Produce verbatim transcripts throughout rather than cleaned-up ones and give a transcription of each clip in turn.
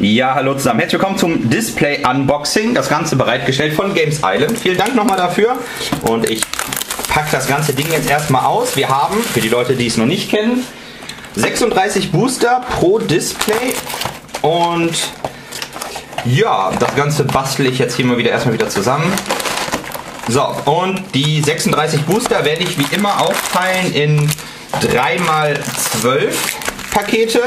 Ja, hallo zusammen. Herzlich willkommen zum Display-Unboxing. Das Ganze bereitgestellt von Games Island. Vielen Dank nochmal dafür. Und ich packe das ganze Ding jetzt erstmal aus. Wir haben, für die Leute, die es noch nicht kennen, sechsunddreißig Booster pro Display. Und ja, das Ganze bastle ich jetzt hier mal wieder erstmal wieder zusammen. So, und die sechsunddreißig Booster werde ich wie immer aufteilen in drei mal zwölf Pakete.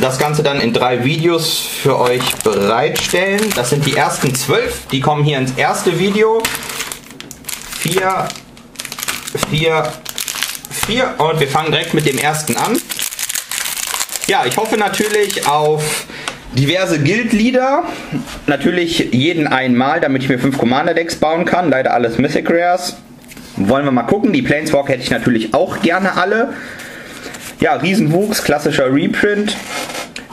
Das Ganze dann in drei Videos für euch bereitstellen. Das sind die ersten zwölf, die kommen hier ins erste Video. vier, vier, vier und wir fangen direkt mit dem ersten an. Ja, ich hoffe natürlich auf diverse Guildlieder, natürlich jeden einmal, damit ich mir fünf Commander-Decks bauen kann, leider alles Mythic Rares. Wollen wir mal gucken, die Planeswalk hätte ich natürlich auch gerne alle. Ja, Riesenwuchs, klassischer Reprint,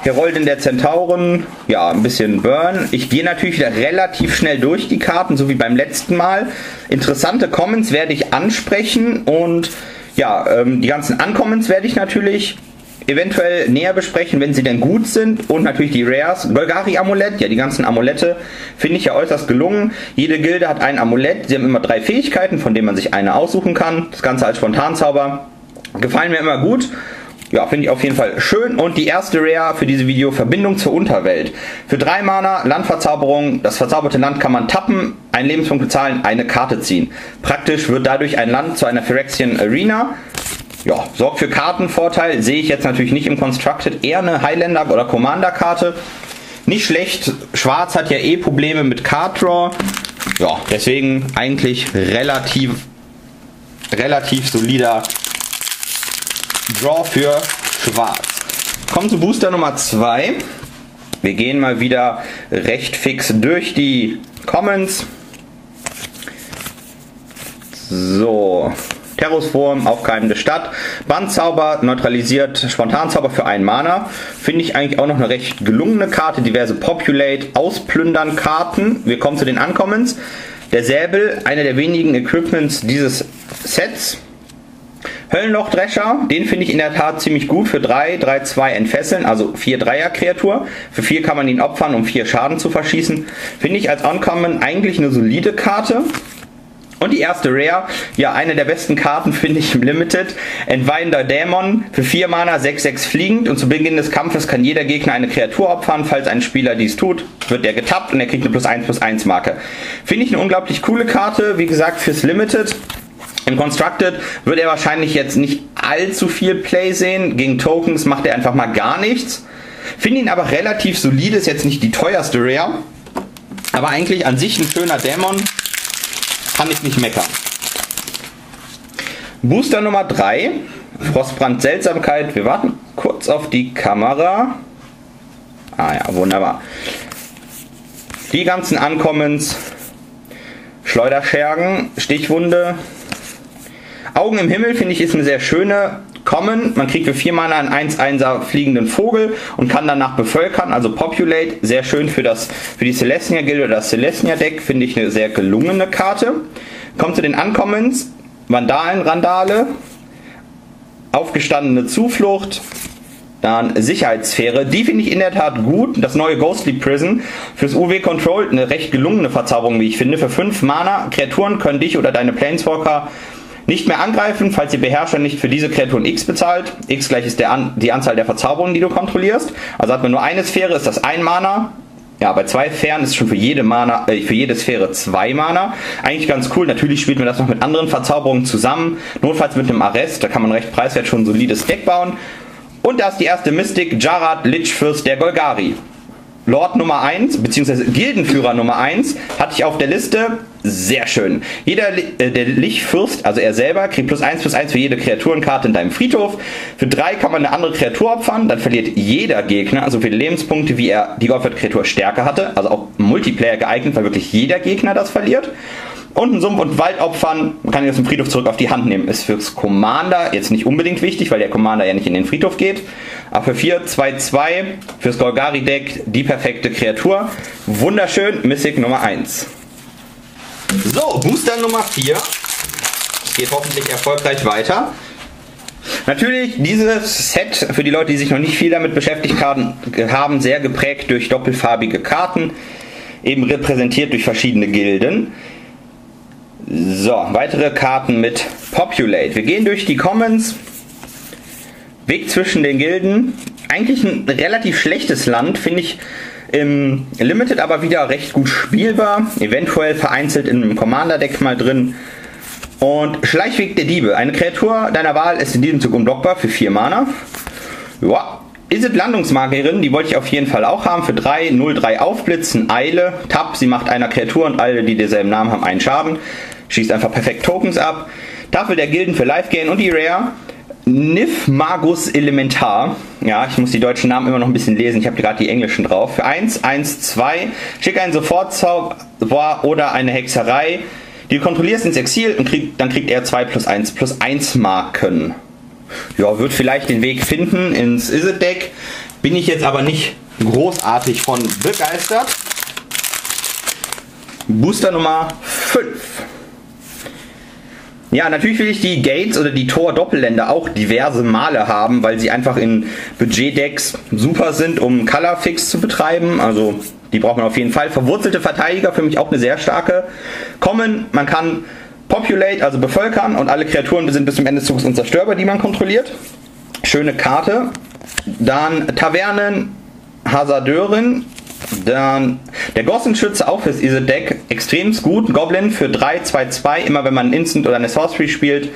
Heroldin der Zentauren, ja, ein bisschen Burn. Ich gehe natürlich wieder relativ schnell durch die Karten, so wie beim letzten Mal. Interessante Comments werde ich ansprechen und ja, ähm, die ganzen Un-Comments werde ich natürlich eventuell näher besprechen, wenn sie denn gut sind. Und natürlich die Rares. Golgari-Amulett, ja, die ganzen Amulette finde ich ja äußerst gelungen. Jede Gilde hat ein Amulett. Sie haben immer drei Fähigkeiten, von denen man sich eine aussuchen kann. Das Ganze als Spontanzauber. Gefallen mir immer gut. Ja, finde ich auf jeden Fall schön. Und die erste Rare für dieses Video, Verbindung zur Unterwelt. Für drei Mana, Landverzauberung. Das verzauberte Land kann man tappen, einen Lebenspunkt bezahlen, eine Karte ziehen. Praktisch wird dadurch ein Land zu einer Phyrexian Arena. Ja, sorgt für Kartenvorteil, sehe ich jetzt natürlich nicht im Constructed, eher eine Highlander- oder Commander-Karte. Nicht schlecht, Schwarz hat ja eh Probleme mit Card Draw. Ja, deswegen eigentlich relativ, relativ solider Draw für Schwarz. Kommen zu Booster Nummer zwei. Wir gehen mal wieder recht fix durch die Comments. So. Terror-Schwarm, aufkeimende Stadt, Bannzauber, neutralisiert Spontanzauber für einen Mana. Finde ich eigentlich auch noch eine recht gelungene Karte. Diverse Populate, Ausplündern Karten. Wir kommen zu den Un-Comments. Der Säbel, einer der wenigen Equipments dieses Sets. Höllenloch-Drescher, den finde ich in der Tat ziemlich gut. Für drei, drei, zwei entfesseln, also vier Dreier Kreatur. Für vier kann man ihn opfern, um vier Schaden zu verschießen. Finde ich als Uncommon eigentlich eine solide Karte. Und die erste Rare, ja, eine der besten Karten finde ich im Limited. Entweihender Dämon, für vier Mana, sechs sechs fliegend und zu Beginn des Kampfes kann jeder Gegner eine Kreatur opfern. Falls ein Spieler dies tut, wird er getappt und er kriegt eine plus eins plus eins Marke. Finde ich eine unglaublich coole Karte, wie gesagt, fürs Limited. Im Constructed wird er wahrscheinlich jetzt nicht allzu viel Play sehen. Gegen Tokens macht er einfach mal gar nichts. Finde ihn aber relativ solide, ist jetzt nicht die teuerste Rare. Aber eigentlich an sich ein schöner Dämon. Kann ich nicht meckern. Booster Nummer drei. Frostbrand Seltsamkeit. Wir warten kurz auf die Kamera. Ah ja, wunderbar. Die ganzen Ankommens. Schleuderschergen. Stichwunde. Augen im Himmel finde ich ist eine sehr schöne Common. Man kriegt für vier Mana einen eins-Einser fliegenden Vogel und kann danach bevölkern. Also Populate. Sehr schön für, das, für die Celestia Gilde oder das Celestia Deck. Finde ich eine sehr gelungene Karte. Kommt zu den Un-Comments. Vandalenrandale. Aufgestandene Zuflucht. Dann Sicherheitssphäre. Die finde ich in der Tat gut. Das neue Ghostly Prison. Fürs U W-Control eine recht gelungene Verzauberung, wie ich finde. Für fünf Mana. Kreaturen können dich oder deine Planeswalker nicht mehr angreifen, falls ihr Beherrscher nicht für diese Kreaturen X bezahlt. X gleich ist der An die Anzahl der Verzauberungen, die du kontrollierst. Also hat man nur eine Sphäre, ist das ein Mana. Ja, bei zwei Sphären ist schon für jede, Mana, äh, für jede Sphäre zwei Mana. Eigentlich ganz cool. Natürlich spielt man das noch mit anderen Verzauberungen zusammen. Notfalls mit einem Arrest, da kann man recht preiswert schon ein solides Deck bauen. Und da ist die erste Mystik, Jarad, Lichfürst der Golgari. Lord Nummer eins, beziehungsweise Gildenführer Nummer eins, hatte ich auf der Liste. Sehr schön. Jeder, äh, der Lichfürst, also er selber, kriegt plus eins plus eins für jede Kreaturenkarte in deinem Friedhof. Für drei kann man eine andere Kreatur opfern. Dann verliert jeder Gegner so viele Lebenspunkte, wie er die geopferte Kreatur Stärke hatte. Also auch Multiplayer geeignet, weil wirklich jeder Gegner das verliert. Und ein Sumpf- und Waldopfern, man kann ihn aus dem Friedhof zurück auf die Hand nehmen. Ist fürs Commander jetzt nicht unbedingt wichtig, weil der Commander ja nicht in den Friedhof geht. Aber für vier, zwei, zwei, fürs Golgari-Deck die perfekte Kreatur. Wunderschön, Mystic Nummer eins. So, Booster Nummer vier. Es geht hoffentlich erfolgreich weiter. Natürlich, dieses Set, für die Leute, die sich noch nicht viel damit beschäftigt haben, sehr geprägt durch doppelfarbige Karten, eben repräsentiert durch verschiedene Gilden. So, weitere Karten mit Populate. Wir gehen durch die Commons. Weg zwischen den Gilden. Eigentlich ein relativ schlechtes Land, finde ich im Limited aber wieder recht gut spielbar. Eventuell vereinzelt in einem Commander-Deck mal drin. Und Schleichweg der Diebe. Eine Kreatur deiner Wahl ist in diesem Zug unblockbar für vier Mana. Ja. Ist es Landungsmarkerin, die wollte ich auf jeden Fall auch haben, für drei null drei Aufblitzen, Eile, Tap, sie macht einer Kreatur und alle, die denselben Namen haben, einen Schaden. Schießt einfach perfekt Tokens ab. Tafel der Gilden für Life-Gain und die Rare. Nif Magus Elementar. Ja, ich muss die deutschen Namen immer noch ein bisschen lesen, ich habe gerade die englischen drauf. Für eins, eins, zwei, schick einen Sofortzauber oder eine Hexerei. Die du kontrollierst ins Exil und krieg, dann kriegt er zwei plus eins plus eins Marken. Ja, wird vielleicht den Weg finden ins Iset-Deck. Bin ich jetzt aber nicht großartig von begeistert. Booster Nummer fünf. Ja, natürlich will ich die Gates oder die Tor-Doppelländer auch diverse Male haben, weil sie einfach in Budget-Decks super sind, um Colorfix zu betreiben. Also die braucht man auf jeden Fall. Verwurzelte Verteidiger, für mich auch eine sehr starke Common. Man kann Populate, also bevölkern, und alle Kreaturen sind bis zum Ende des Zuges unzerstörbar, die man kontrolliert. Schöne Karte. Dann Tavernen, Hasardeurin. Dann der Gossenschütze, auch fürs Easy Deck. Extrem gut. Goblin für drei, zwei, zwei. Immer wenn man einen Instant oder eine Sorcery spielt,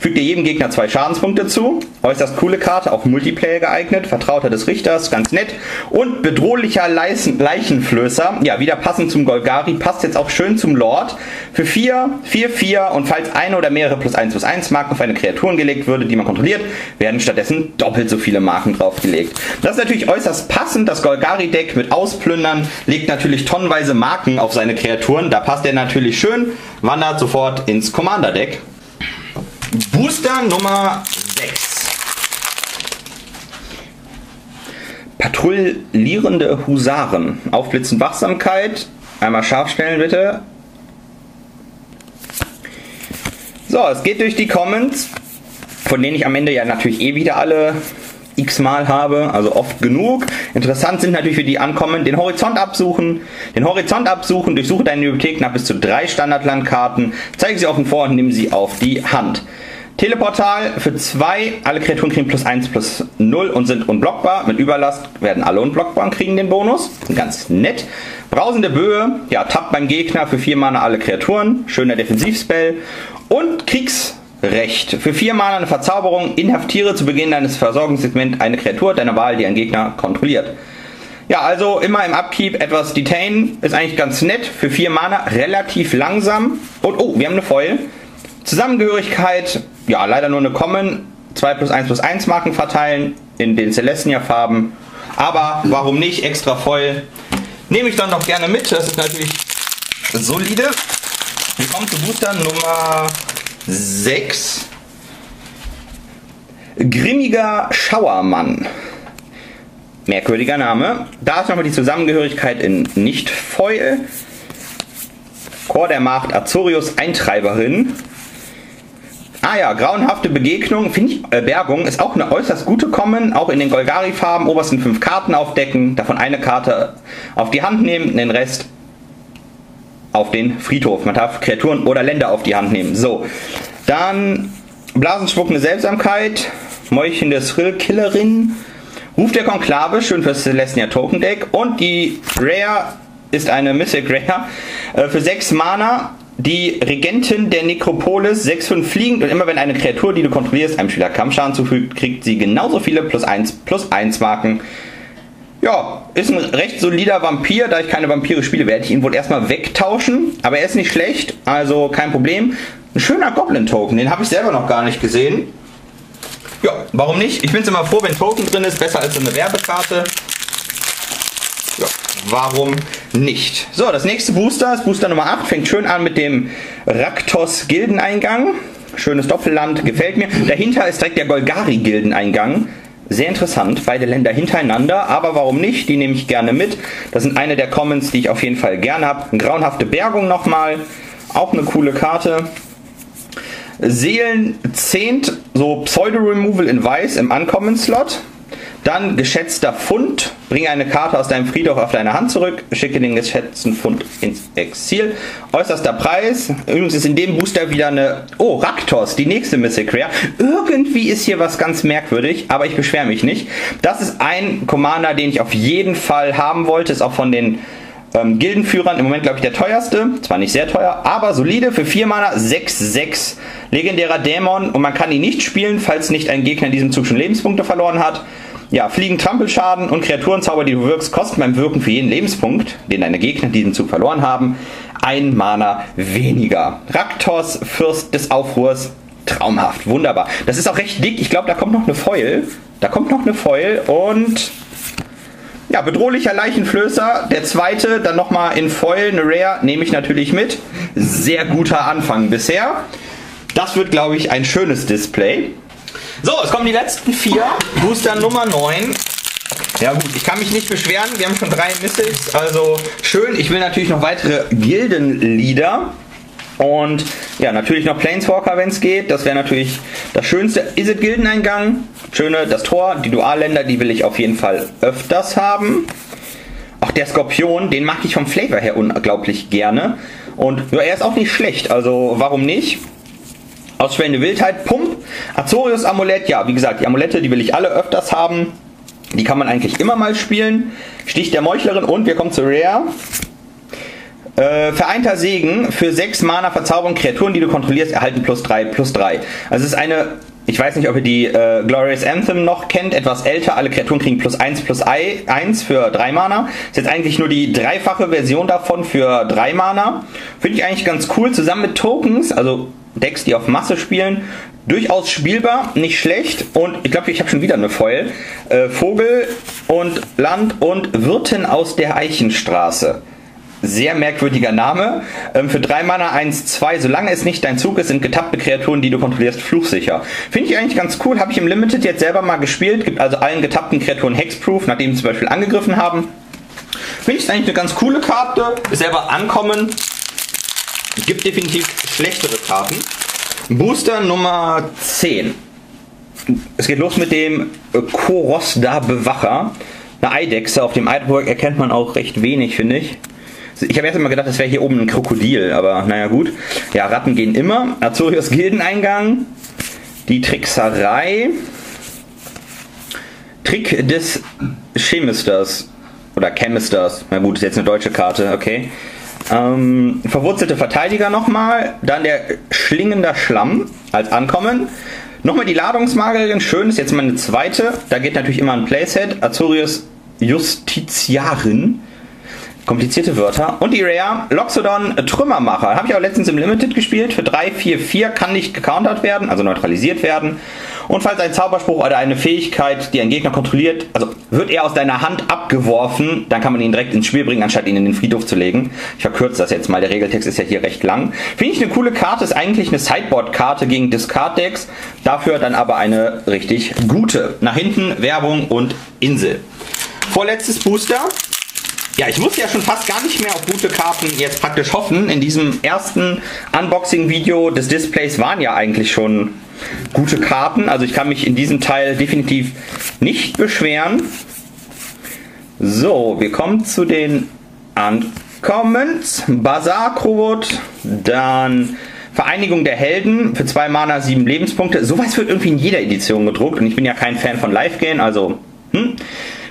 fügt ihr jedem Gegner zwei Schadenspunkte zu. Äußerst coole Karte, auch Multiplayer geeignet. Vertrauter des Richters, ganz nett. Und bedrohlicher Leichen, Leichenflößer. Ja, wieder passend zum Golgari. Passt jetzt auch schön zum Lord. Für vier, vier, vier. Und falls eine oder mehrere plus eins plus eins Marken auf eine Kreaturen gelegt würde, die man kontrolliert, werden stattdessen doppelt so viele Marken draufgelegt. Das ist natürlich äußerst passend. Das Golgari-Deck mit Ausplündern legt natürlich tonnenweise Marken auf seine Kreaturen. Da passt er natürlich schön, wandert sofort ins Commander-Deck. Booster Nummer sechs. Patrouillierende Husaren. Aufblitzen Wachsamkeit. Einmal scharf stellen bitte. So, es geht durch die Comments, von denen ich am Ende ja natürlich eh wieder alle x-mal habe, also oft genug. Interessant sind natürlich für die Ankommen, den Horizont absuchen, den Horizont absuchen, durchsuche deine Bibliothek nach bis zu drei Standardlandkarten, zeige sie offen vor und nimm sie auf die Hand. Teleportal für zwei, alle Kreaturen kriegen plus eins plus null und sind unblockbar. Mit Überlast werden alle unblockbar und kriegen den Bonus. Ganz nett. Brausende Böe, ja, tappt beim Gegner für vier Mana alle Kreaturen. Schöner Defensivspell. Und Kriegs Recht. Für vier Mana eine Verzauberung, inhaftiere zu Beginn deines Versorgungssegments eine Kreatur deiner Wahl, die ein Gegner kontrolliert. Ja, also immer im Upkeep etwas detainen, ist eigentlich ganz nett. Für vier Mana relativ langsam. Und oh, wir haben eine Foil. Zusammengehörigkeit, ja, leider nur eine Common. zwei plus eins plus eins Marken verteilen in den Celestia-Farben. Aber warum nicht? Extra Foil. Nehme ich dann noch gerne mit. Das ist natürlich solide. Wir kommen zu Booster Nummer sechs. Grimmiger Schauermann. Merkwürdiger Name. Da ist nochmal die Zusammengehörigkeit in Nicht-Foil. Chor der Macht, Azorius, Eintreiberin. Ah ja, grauenhafte Begegnung, finde ich, äh, Bergung ist auch eine äußerst gute Common, auch in den Golgari-Farben, obersten fünf Karten aufdecken, davon eine Karte auf die Hand nehmen, den Rest auf den Friedhof. Man darf Kreaturen oder Länder auf die Hand nehmen. So, dann blasenschwuckende Seltsamkeit, meuchelnde Thrill-Killerin, Ruf der Konklave, schön fürs Celestia Token Deck, und die Rare ist eine Mythic Rare äh, für sechs Mana, die Regentin der Nekropolis, sechs fünf fliegend, und immer wenn eine Kreatur, die du kontrollierst, einem Spieler Kampfschaden zufügt, kriegt sie genauso viele plus eins plus eins Marken. Ja, ist ein recht solider Vampir. Da ich keine Vampire spiele, werde ich ihn wohl erstmal wegtauschen. Aber er ist nicht schlecht, also kein Problem. Ein schöner Goblin-Token, den habe ich selber noch gar nicht gesehen. Ja, warum nicht? Ich bin immer froh, wenn Token drin ist. Besser als so eine Werbekarte. Ja, warum nicht? So, das nächste Booster ist Booster Nummer acht. Fängt schön an mit dem Raktos-Gildeneingang. Schönes Doppelland, gefällt mir. Dahinter ist direkt der Golgari-Gildeneingang. Sehr interessant, beide Länder hintereinander, aber warum nicht? Die nehme ich gerne mit. Das sind eine der Commons, die ich auf jeden Fall gerne habe. Grauenhafte Bergung nochmal, auch eine coole Karte. Seelen Zehnt, so Pseudo-Removal in Weiß im Uncommon-Slot. Dann geschätzter Pfund. Bringe eine Karte aus deinem Friedhof auf deine Hand zurück. Schicke den geschätzten Pfund ins Exil. Äußerster Preis. Übrigens ist in dem Booster wieder eine... Oh, Raktos, die nächste Mythic Rare. Irgendwie ist hier was ganz merkwürdig, aber ich beschwere mich nicht. Das ist ein Commander, den ich auf jeden Fall haben wollte. Ist auch von den ähm, Gildenführern im Moment, glaube ich, der teuerste. Zwar nicht sehr teuer, aber solide für vier Mana, sechs sechs. Legendärer Dämon. Und man kann ihn nicht spielen, falls nicht ein Gegner in diesem Zug schon Lebenspunkte verloren hat. Ja, Fliegen, Trampelschaden und Kreaturenzauber, die du wirkst, kosten beim Wirken für jeden Lebenspunkt, den deine Gegner in diesem Zug verloren haben, ein Mana weniger. Raktos, Fürst des Aufruhrs, traumhaft, wunderbar. Das ist auch recht dick, ich glaube, da kommt noch eine Foil. Da kommt noch eine Foil und... Ja, bedrohlicher Leichenflößer, der zweite, dann nochmal in Foil, eine Rare, nehme ich natürlich mit. Sehr guter Anfang bisher. Das wird, glaube ich, ein schönes Display. So, es kommen die letzten vier. Booster Nummer neun. Ja gut, ich kann mich nicht beschweren. Wir haben schon drei Missiles, also schön. Ich will natürlich noch weitere Gildenlieder. Und ja, natürlich noch Planeswalker, wenn es geht. Das wäre natürlich das Schönste. Iset Gildeneingang. Schöne, das Tor, die Dualländer, die will ich auf jeden Fall öfters haben. Auch der Skorpion, den mag ich vom Flavor her unglaublich gerne. Und ja, er ist auch nicht schlecht, also warum nicht? Ausschwellende Wildheit, Pump, Azorius Amulett, ja, wie gesagt, die Amulette, die will ich alle öfters haben. Die kann man eigentlich immer mal spielen. Stich der Meuchlerin und wir kommen zu Rare. Äh, Vereinter Segen für sechs Mana Verzauberung, Kreaturen, die du kontrollierst, erhalten plus drei, plus drei. Also es ist eine, ich weiß nicht, ob ihr die äh, Glorious Anthem noch kennt, etwas älter. Alle Kreaturen kriegen plus eins, plus eins für drei Mana. Ist jetzt eigentlich nur die dreifache Version davon für drei Mana. Finde ich eigentlich ganz cool, zusammen mit Tokens, also... Decks, die auf Masse spielen, durchaus spielbar, nicht schlecht. Und ich glaube, ich habe schon wieder eine Foil. Äh, Vogel und Land und Wirtin aus der Eichenstraße. Sehr merkwürdiger Name. Ähm, für drei Mana eins zwei, solange es nicht dein Zug ist, sind getappte Kreaturen, die du kontrollierst, fluchsicher. Finde ich eigentlich ganz cool. Habe ich im Limited jetzt selber mal gespielt. Gibt also allen getappten Kreaturen Hexproof, nachdem sie zum Beispiel angegriffen haben. Finde ich eigentlich eine ganz coole Karte. Ist selber ankommen. Es gibt definitiv schlechtere Karten. Booster Nummer zehn. Es geht los mit dem Korosda Bewacher. Eine Eidechse. Auf dem Artwork erkennt man auch recht wenig, finde ich. Ich habe erst mal gedacht, das wäre hier oben ein Krokodil, aber naja gut. Ja, Ratten gehen immer. Azorius Gildeneingang. Die Trickserei. Trick des Chemisters. Oder Chemisters. Na gut, ist jetzt eine deutsche Karte, okay. Ähm, verwurzelte Verteidiger nochmal, dann der schlingender Schlamm als Ankommen. Nochmal die Ladungsmagerin, schön, ist jetzt meine zweite. Da geht natürlich immer ein Playset. Azorius Justitiarin. Komplizierte Wörter. Und die Rare, Loxodon Trümmermacher. Habe ich auch letztens im Limited gespielt. Für drei, vier, vier kann nicht gecountert werden, also neutralisiert werden. Und falls ein Zauberspruch oder eine Fähigkeit, die ein Gegner kontrolliert, also wird er aus deiner Hand abgeworfen, dann kann man ihn direkt ins Spiel bringen, anstatt ihn in den Friedhof zu legen. Ich verkürze das jetzt mal, der Regeltext ist ja hier recht lang. Finde ich eine coole Karte, ist eigentlich eine Sideboard-Karte gegen Discard-Decks. Dafür dann aber eine richtig gute. Nach hinten Werbung und Insel. Vorletztes Booster. Ja, ich muss ja schon fast gar nicht mehr auf gute Karten jetzt praktisch hoffen. In diesem ersten Unboxing-Video des Displays waren ja eigentlich schon gute Karten. Also ich kann mich in diesem Teil definitiv nicht beschweren. So, wir kommen zu den Un-Comments. Bazar-Crowd, dann... Vereinigung der Helden für zwei Mana, sieben Lebenspunkte. Sowas wird irgendwie in jeder Edition gedruckt und ich bin ja kein Fan von Live-Gain, also... Hm?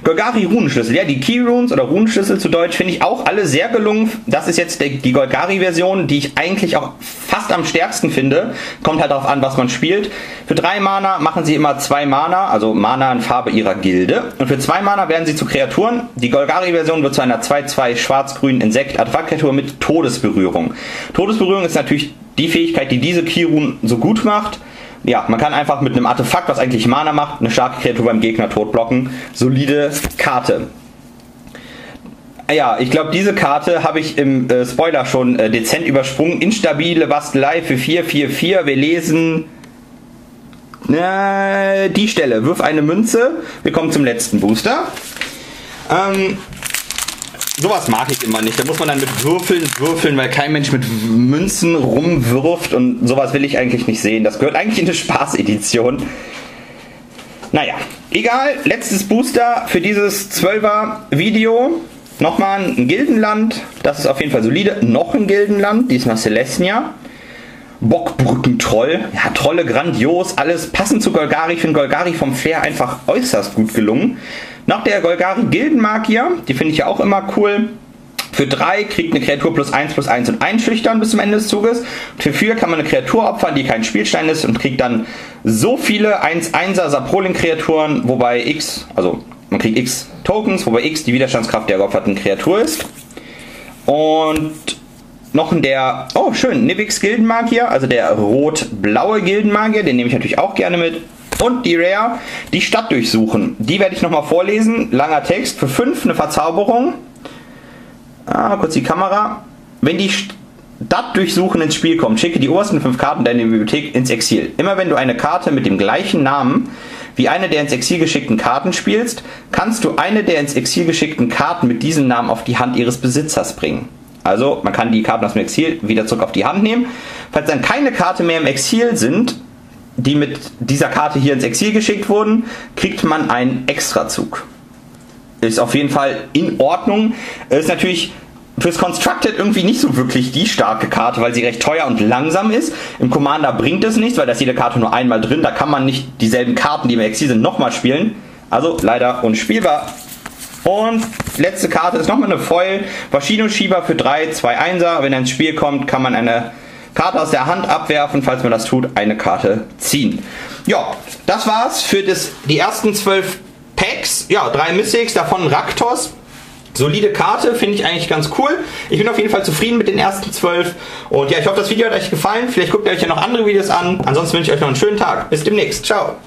Golgari-Runenschlüssel, ja, die Keyrunes oder Runenschlüssel zu Deutsch finde ich auch alle sehr gelungen. Das ist jetzt die Golgari-Version, die ich eigentlich auch fast am stärksten finde. Kommt halt darauf an, was man spielt. Für drei Mana machen sie immer zwei Mana, also Mana in Farbe ihrer Gilde. Und für zwei Mana werden sie zu Kreaturen. Die Golgari-Version wird zu einer zwei zwei schwarz-grünen Insekt-Artefakt-Kreatur mit Todesberührung. Todesberührung ist natürlich die Fähigkeit, die diese Keyrune so gut macht. Ja, man kann einfach mit einem Artefakt, was eigentlich Mana macht, eine starke Kreatur beim Gegner tot blocken. Solide Karte. Ja, ich glaube, diese Karte habe ich im äh, Spoiler schon äh, dezent übersprungen. Instabile Bastelei für vier vier vier. Wir lesen äh, die Stelle. Wirf eine Münze. Wir kommen zum letzten Booster. Ähm, Sowas mag ich immer nicht. Da muss man dann mit Würfeln würfeln, weil kein Mensch mit Münzen rumwirft und sowas will ich eigentlich nicht sehen. Das gehört eigentlich in eine Spaßedition. Naja, egal. Letztes Booster für dieses zwölfer Video. Nochmal ein Gildenland. Das ist auf jeden Fall solide. Noch ein Gildenland. Diesmal Celestia. Bockbrücken-Troll. Ja, Trolle grandios. Alles passend zu Golgari. Ich finde Golgari vom Flair einfach äußerst gut gelungen. Noch der Golgari-Gildenmagier. Die finde ich ja auch immer cool. Für drei kriegt eine Kreatur plus eins plus eins und einschüchtern bis zum Ende des Zuges. Für vier kann man eine Kreatur opfern, die kein Spielstein ist und kriegt dann so viele eins-Einser Saproling-Kreaturen, wobei X, also man kriegt X Tokens, wobei X die Widerstandskraft der geopferten Kreatur ist. Und noch in der, oh schön, Nivix Gildenmagier, also der rot-blaue Gildenmagier, den nehme ich natürlich auch gerne mit. Und die Rare, die Stadt durchsuchen. Die werde ich nochmal vorlesen. Langer Text. Für fünf eine Verzauberung. Ah, kurz die Kamera. Wenn die Stadt durchsuchen ins Spiel kommt, schicke die obersten fünf Karten deiner Bibliothek ins Exil. Immer wenn du eine Karte mit dem gleichen Namen wie eine der ins Exil geschickten Karten spielst, kannst du eine der ins Exil geschickten Karten mit diesem Namen auf die Hand ihres Besitzers bringen. Also, man kann die Karten aus dem Exil wieder zurück auf die Hand nehmen. Falls dann keine Karte mehr im Exil sind, die mit dieser Karte hier ins Exil geschickt wurden, kriegt man einen Extrazug. Ist auf jeden Fall in Ordnung. Ist natürlich fürs Constructed irgendwie nicht so wirklich die starke Karte, weil sie recht teuer und langsam ist. Im Commander bringt es nichts, weil da ist jede Karte nur einmal drin. Da kann man nicht dieselben Karten, die im Exil sind, nochmal spielen. Also leider unspielbar. Und letzte Karte ist nochmal eine Foil. Maschinenschieber für drei, zwei Einser. Wenn er ins Spiel kommt, kann man eine Karte aus der Hand abwerfen, falls man das tut, eine Karte ziehen. Ja, das war's für das, die ersten zwölf Packs. Ja, drei Mystics, davon Raktos. Solide Karte, finde ich eigentlich ganz cool. Ich bin auf jeden Fall zufrieden mit den ersten zwölf. Und ja, ich hoffe, das Video hat euch gefallen. Vielleicht guckt ihr euch ja noch andere Videos an. Ansonsten wünsche ich euch noch einen schönen Tag. Bis demnächst. Ciao.